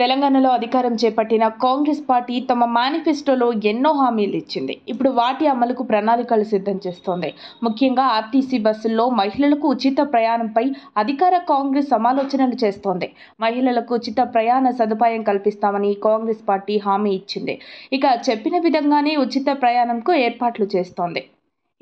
తెలంగాణలో అధికారం చేపట్టిన కాంగ్రెస్ పార్టీ తమ మేనిఫెస్టోలో ఎన్నో హామీలు ఇచ్చింది. ఇప్పుడు వాటి అమలుకు ప్రణాళికలు సిద్ధం చేస్తోంది. ముఖ్యంగా ఆర్టీసీ బస్సుల్లో మహిళలకు ఉచిత ప్రయాణంపై అధికార కాంగ్రెస్ సమాలోచనలు చేస్తోంది. మహిళలకు ఉచిత ప్రయాణ సదుపాయం కల్పిస్తామని కాంగ్రెస్ పార్టీ హామీ ఇచ్చింది. ఇక చెప్పిన విధంగానే ఉచిత ప్రయాణంకు ఏర్పాట్లు చేస్తోంది.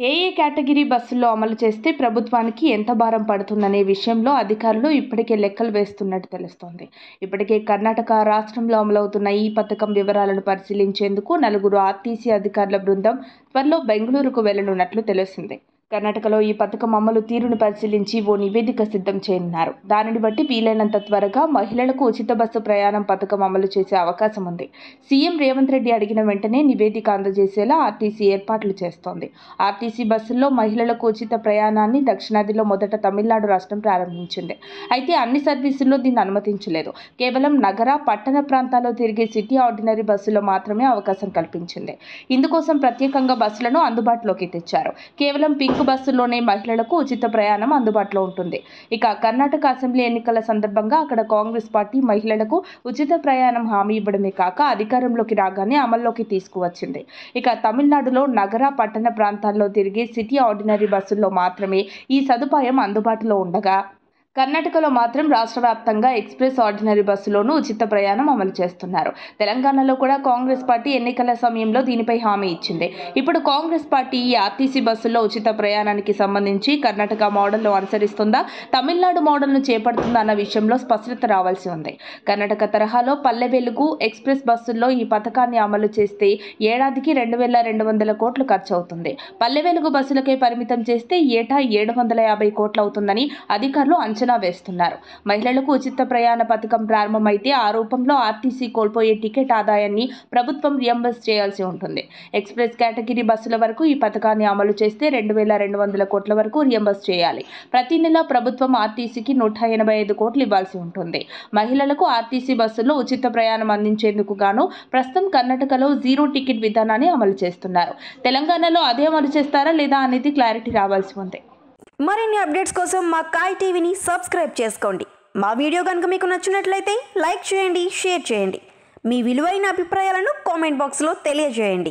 ఏ ఏ కేటగిరీ బస్సుల్లో అమలు చేస్తే ప్రభుత్వానికి ఎంత భారం పడుతుందనే విషయంలో అధికారులు ఇప్పటికే లెక్కలు వేస్తున్నట్టు తెలుస్తోంది. ఇప్పటికే కర్ణాటక రాష్ట్రంలో అమలవుతున్న ఈ పథకం వివరాలను పరిశీలించేందుకు నలుగురు ఆర్టీసీ అధికారుల బృందం త్వరలో బెంగళూరుకు వెళ్లనున్నట్లు తెలిసింది. కర్ణాటకలో ఈ పథకం అమలు తీరును పరిశీలించి ఓ నివేదిక సిద్ధం చేయనున్నారు. దానిని బట్టి వీలైనంత త్వరగా మహిళలకు ఉచిత బస్సు ప్రయాణం పథకం అమలు చేసే అవకాశం ఉంది. సీఎం రేవంత్ రెడ్డి అడిగిన వెంటనే నివేదిక అందజేసేలా ఆర్టీసీ ఏర్పాట్లు చేస్తోంది. ఆర్టీసీ బస్సుల్లో మహిళలకు ఉచిత ప్రయాణాన్ని దక్షిణాదిలో మొదట తమిళనాడు రాష్ట్రం ప్రారంభించింది. అయితే అన్ని సర్వీసుల్లో దీన్ని అనుమతించలేదు. కేవలం నగర పట్టణ ప్రాంతాల్లో తిరిగే సిటీ ఆర్డినరీ బస్సులో మాత్రమే అవకాశం కల్పించింది. ఇందుకోసం ప్రత్యేకంగా బస్సులను అందుబాటులోకి తెచ్చారు. కేవలం పింక్ బస్సుల్లోనే మహిళలకు ఉచిత ప్రయాణం అందుబాటులో ఉంటుంది. ఇక కర్ణాటక అసెంబ్లీ ఎన్నికల సందర్భంగా అక్కడ కాంగ్రెస్ పార్టీ మహిళలకు ఉచిత ప్రయాణం హామీ ఇవ్వడమే కాక అధికారంలోకి రాగానే అమల్లోకి తీసుకువచ్చింది. ఇక తమిళనాడులో నగర పట్టణ ప్రాంతాల్లో తిరిగే సిటీ ఆర్డినరీ బస్సుల్లో మాత్రమే ఈ సదుపాయం అందుబాటులో ఉండగా కర్ణాటకలో మాత్రం రాష్ట్ర వ్యాప్తంగా ఎక్స్ప్రెస్ ఆర్డినరీ బస్సులోనూ ఉచిత ప్రయాణం అమలు చేస్తున్నారు. తెలంగాణలో కూడా కాంగ్రెస్ పార్టీ ఎన్నికల సమయంలో దీనిపై హామీ ఇచ్చింది. ఇప్పుడు కాంగ్రెస్ పార్టీ ఈ ఆర్టీసీ బస్సుల్లో ఉచిత ప్రయాణానికి సంబంధించి కర్ణాటక మోడల్ను అనుసరిస్తుందా, తమిళనాడు మోడల్ను చేపడుతుందా అన్న విషయంలో స్పష్టత రావాల్సి ఉంది. కర్ణాటక తరహాలో పల్లె వెలుగు ఎక్స్ప్రెస్ బస్సుల్లో ఈ పథకాన్ని అమలు చేస్తే ఏడాదికి 2,200 కోట్లు ఖర్చు అవుతుంది. పల్లె వెలుగు బస్సులకే పరిమితం చేస్తే ఏటా 750 కోట్లు అవుతుందని అధికారులు అంచనా వేస్తున్నారు. మహిళలకు ఉచిత ప్రయాణ పథకం ప్రారంభమైతే ఆ రూపంలో ఆర్టీసీ కోల్పోయే టికెట్ ఆదాయాన్ని ప్రభుత్వం రియంబర్స్ చేయాల్సి ఉంటుంది. ఎక్స్ప్రెస్ కేటగిరీ బస్సుల వరకు ఈ పథకాన్ని అమలు చేస్తే 2,200 కోట్ల వరకు రియంబర్స్ చేయాలి. ప్రతి నెల ప్రభుత్వం ఆర్టీసీకి 185 కోట్లు ఇవ్వాల్సి ఉంటుంది. మహిళలకు ఆర్టీసీ బస్సుల్లో ఉచిత ప్రయాణం అందించేందుకు గాను ప్రస్తుతం కర్ణాటకలో జీరో టికెట్ విధానాన్ని అమలు చేస్తున్నారు. తెలంగాణలో అదే అమలు చేస్తారా లేదా అనేది క్లారిటీ రావాల్సి ఉంది. మరిన్ని అప్డేట్స్ కోసం మా కాయ్ టీవీని సబ్స్క్రైబ్ చేసుకోండి. మా వీడియో కనుక మీకు నచ్చినట్లయితే లైక్ చేయండి, షేర్ చేయండి. మీ విలువైన అభిప్రాయాలను కామెంట్ బాక్స్లో తెలియజేయండి.